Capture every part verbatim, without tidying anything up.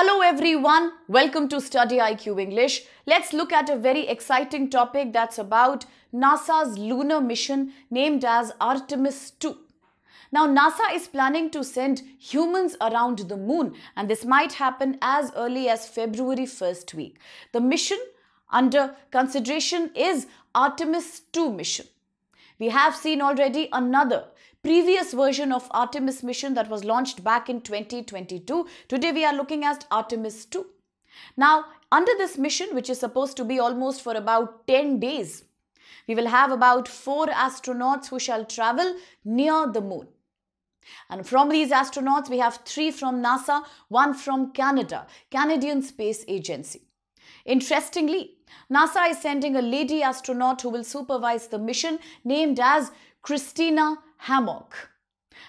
Hello everyone, welcome to Study I Q English. Let's look at a very exciting topic that's about NASA's lunar mission named as Artemis two. Now, NASA is planning to send humans around the moon, and this might happen as early as February first week. The mission under consideration is Artemis two mission. We have seen already another previous version of Artemis mission that was launched back in twenty twenty-two. Today we are looking at Artemis two. Now, under this mission, which is supposed to be almost for about ten days, we will have about four astronauts who shall travel near the moon. And from these astronauts, we have three from NASA, one from Canada, Canadian Space Agency. Interestingly, NASA is sending a lady astronaut who will supervise the mission, named as Christina Hammock.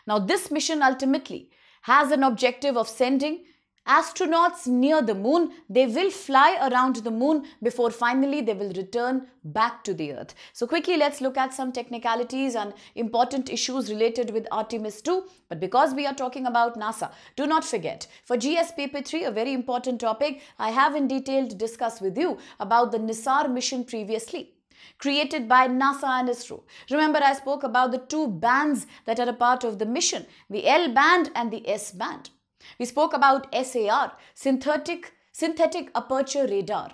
Now, this mission ultimately has an objective of sending astronauts near the moon. They will fly around the moon before finally they will return back to the Earth. So quickly, let's look at some technicalities and important issues related with Artemis two. But because we are talking about NASA, do not forget, for G S Paper three, a very important topic, I have in detail discussed with you about the NISAR mission previously, created by NASA and ISRO. Remember, I spoke about the two bands that are a part of the mission, the L band and the S band. We spoke about SAR, synthetic, synthetic aperture radar.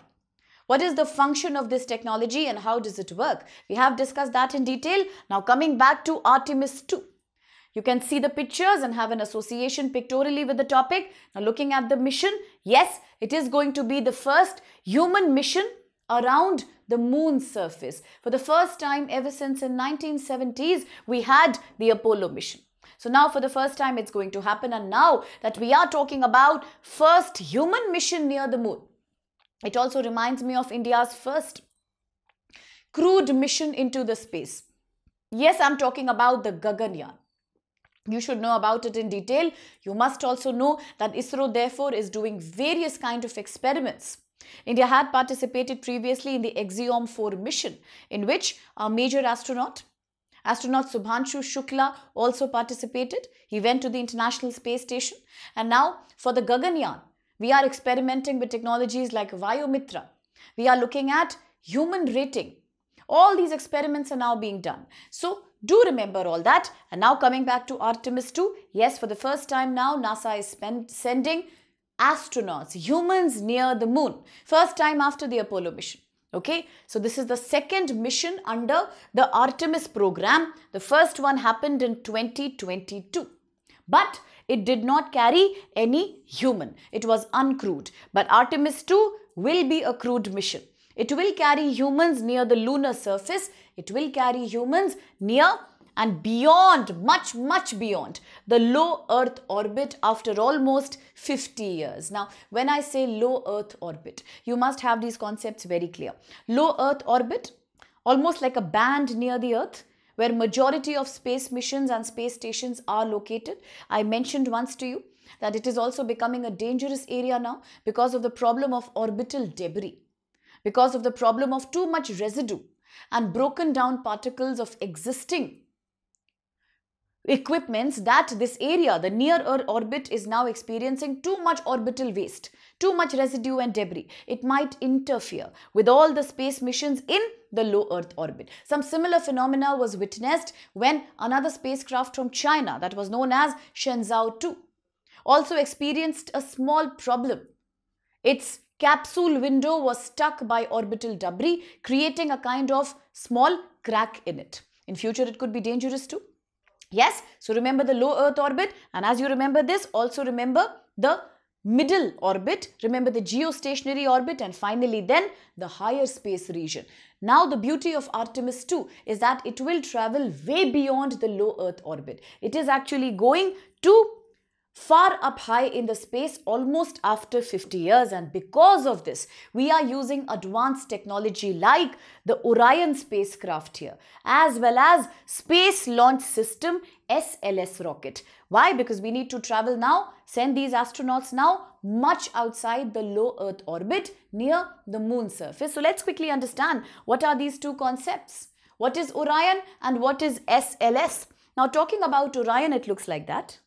What is the function of this technology and how does it work? We have discussed that in detail. Now, coming back to Artemis two. You can see the pictures and have an association pictorially with the topic. Now, looking at the mission, yes, it is going to be the first human mission around the moon's surface. For the first time ever since in nineteen seventies, we had the Apollo mission. So now for the first time it's going to happen, and now that we are talking about first human mission near the moon, it also reminds me of India's first crewed mission into the space. Yes, I'm talking about the Gaganyaan. You should know about it in detail. You must also know that ISRO therefore is doing various kind of experiments. India had participated previously in the Exeom four mission, in which a major astronaut, astronaut Subhanshu Shukla, also participated. He went to the International Space Station. And now for the Gaganyaan, we are experimenting with technologies like Vayu Mitra. We are looking at human rating. All these experiments are now being done. So do remember all that. And now coming back to Artemis two. Yes, for the first time now, NASA is sending astronauts, humans near the moon, first time after the Apollo mission. Okay, so this is the second mission under the Artemis program. The first one happened in twenty twenty-two, but it did not carry any human. It was uncrewed, but Artemis two will be a crewed mission. It will carry humans near the lunar surface. It will carry humans near and beyond, much, much beyond the low Earth orbit after almost fifty years. Now, when I say low Earth orbit, you must have these concepts very clear. Low Earth orbit, almost like a band near the Earth, where majority of space missions and space stations are located. I mentioned once to you that it is also becoming a dangerous area now because of the problem of orbital debris, because of the problem of too much residue and broken down particles of existing equipments, that this area, the near Earth orbit, is now experiencing too much orbital waste, too much residue and debris. It might interfere with all the space missions in the low Earth orbit. Some similar phenomena was witnessed when another spacecraft from China that was known as Shenzhou two also experienced a small problem. Its capsule window was stuck by orbital debris, creating a kind of small crack in it. In future, it could be dangerous too. Yes, so remember the low Earth orbit, and as you remember this, also remember the middle orbit, remember the geostationary orbit, and finally then the higher space region. Now the beauty of Artemis two is that it will travel way beyond the low Earth orbit. It is actually going to far up high in the space, almost after fifty years, and because of this we are using advanced technology like the Orion spacecraft here, as well as Space Launch System S L S rocket. Why? Because we need to travel now, send these astronauts now much outside the low Earth orbit, near the moon surface. So let's quickly understand what are these two concepts. What is Orion and what is S L S? Now, talking about Orion, it looks like that.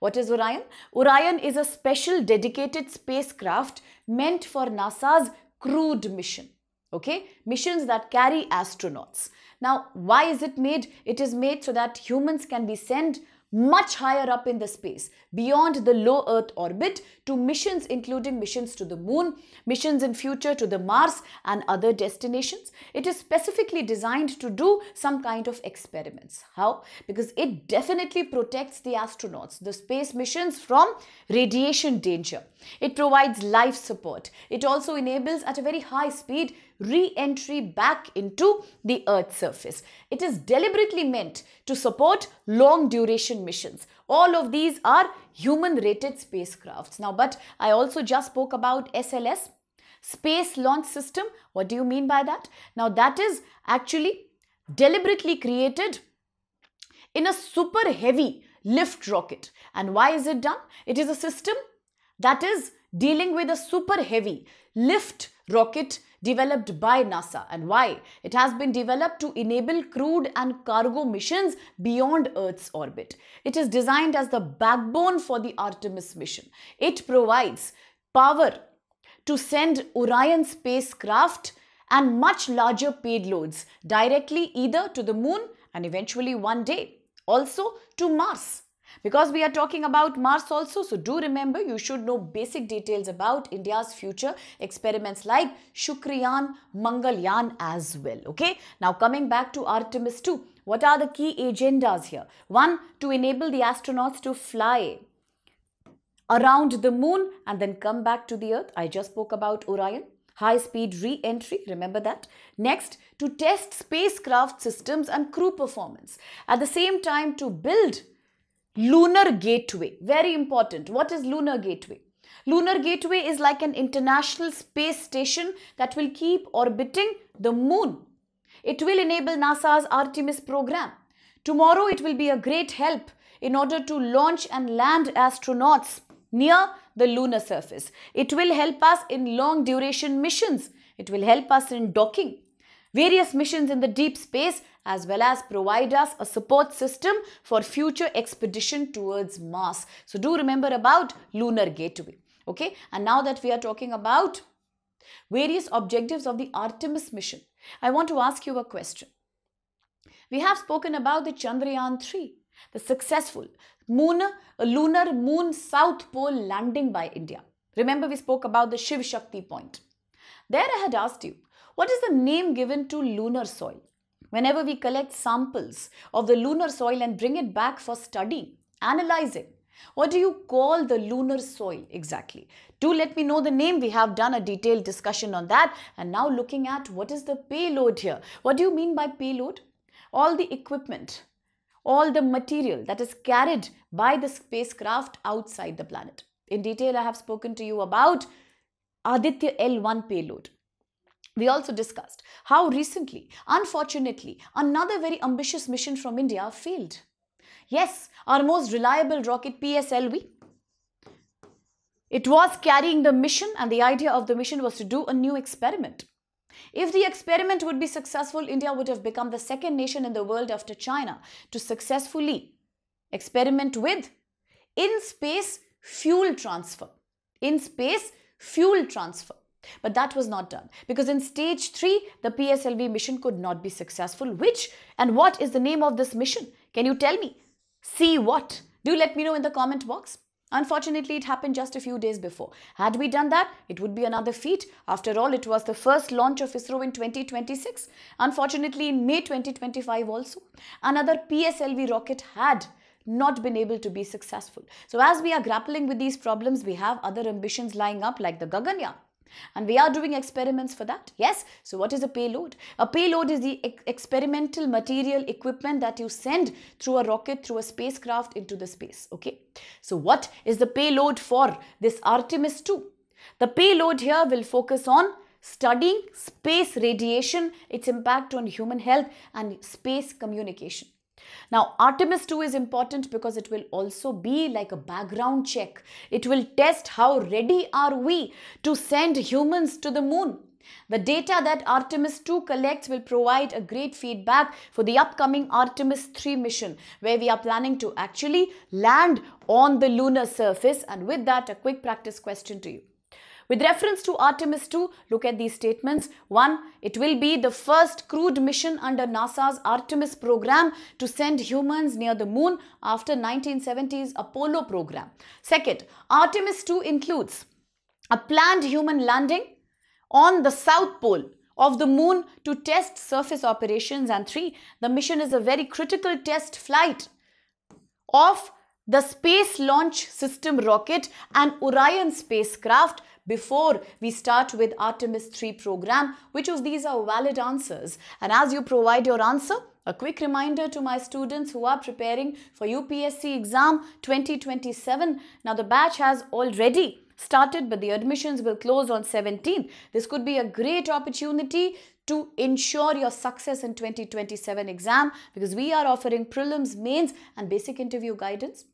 What is Orion? Orion is a special dedicated spacecraft meant for NASA's crewed mission. Okay, missions that carry astronauts. Now, why is it made? It is made so that humans can be sent much higher up in the space, beyond the low Earth orbit, to missions including missions to the moon, missions in future to the Mars and other destinations. It is specifically designed to do some kind of experiments. How? Because it definitely protects the astronauts, the space missions, from radiation danger. It provides life support. It also enables at a very high speed re-entry back into the Earth's surface. It is deliberately meant to support long duration missions. All of these are human rated spacecrafts. Now, but I also just spoke about S L S, Space Launch System. What do you mean by that? Now, that is actually deliberately created in a super heavy lift rocket. And why is it done? It is a system that is dealing with a super heavy lift rocket developed by NASA. And why? It has been developed to enable crewed and cargo missions beyond Earth's orbit. It is designed as the backbone for the Artemis mission. It provides power to send Orion spacecraft and much larger payloads directly either to the moon and eventually one day also to Mars. Because we are talking about Mars also, so do remember you should know basic details about India's future experiments like Shukrayaan, Mangalyan as well. Okay, now coming back to Artemis two, what are the key agendas here? One, to enable the astronauts to fly around the moon and then come back to the Earth. I just spoke about Orion. High-speed re-entry, remember that. Next, to test spacecraft systems and crew performance. At the same time, to build Lunar Gateway, very important. What is Lunar Gateway? Lunar Gateway is like an international space station that will keep orbiting the moon. It will enable NASA's Artemis program. Tomorrow, it will be a great help in order to launch and land astronauts near the lunar surface. It will help us in long duration missions. It will help us in docking, various missions in the deep space, as well as provide us a support system for future expedition towards Mars. So do remember about Lunar Gateway. Okay, and now that we are talking about various objectives of the Artemis mission, I want to ask you a question. We have spoken about the Chandrayaan three, the successful moon, lunar moon South Pole landing by India. Remember we spoke about the Shiv Shakti point. There I had asked you, what is the name given to lunar soil? Whenever we collect samples of the lunar soil and bring it back for study, analyzing, what do you call the lunar soil exactly? Do let me know the name. We have done a detailed discussion on that. And now looking at what is the payload here. What do you mean by payload? All the equipment, all the material that is carried by the spacecraft outside the planet. In detail, I have spoken to you about Aditya L one payload. We also discussed how recently, unfortunately, another very ambitious mission from India failed. Yes, our most reliable rocket P S L V. It was carrying the mission, and the idea of the mission was to do a new experiment. If the experiment would be successful, India would have become the second nation in the world after China to successfully experiment with in-space fuel transfer. In-space fuel transfer. But that was not done because in stage three, the P S L V mission could not be successful. Which and what is the name of this mission? Can you tell me? See what? Do let me know in the comment box. Unfortunately, it happened just a few days before. Had we done that, it would be another feat. After all, it was the first launch of ISRO in twenty twenty-six. Unfortunately, in May twenty twenty-five also, another P S L V rocket had not been able to be successful. So as we are grappling with these problems, we have other ambitions lying up like the Gaganyaan. And we are doing experiments for that. Yes. So what is a payload? A payload is the ex experimental material equipment that you send through a rocket, through a spacecraft into the space. Okay. So what is the payload for this Artemis two? The payload here will focus on studying space radiation, its impact on human health and space communication. Now, Artemis two is important because it will also be like a background check. It will test how ready are we to send humans to the moon. The data that Artemis two collects will provide a great feedback for the upcoming Artemis three mission, where we are planning to actually land on the lunar surface. And with that, a quick practice question to you. With reference to Artemis two, look at these statements. One, it will be the first crewed mission under NASA's Artemis program to send humans near the moon after nineteen seventies Apollo program. Second, Artemis two includes a planned human landing on the South Pole of the moon to test surface operations. And three, the mission is a very critical test flight of the Space Launch System rocket and Orion spacecraft before we start with Artemis three program. Which of these are valid answers? And as you provide your answer, a quick reminder to my students who are preparing for U P S C exam twenty twenty-seven. Now the batch has already started, but the admissions will close on seventeenth. This could be a great opportunity to ensure your success in twenty twenty-seven exam, because we are offering prelims, mains and basic interview guidance.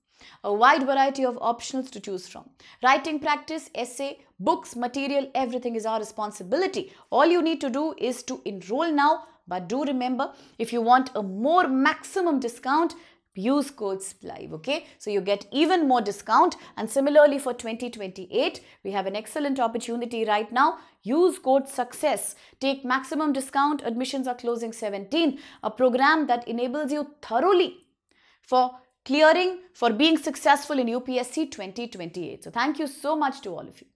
A wide variety of optionals to choose from. Writing practice, essay, books, material, everything is our responsibility. All you need to do is to enroll now. But do remember, if you want a more maximum discount, use code SPLIVE, okay? So you get even more discount. And similarly for twenty twenty-eight, we have an excellent opportunity right now. Use code SUCCESS. Take maximum discount. Admissions are closing seventeenth. A program that enables you thoroughly for clearing, for being successful in U P S C twenty twenty-eight. So thank you so much to all of you.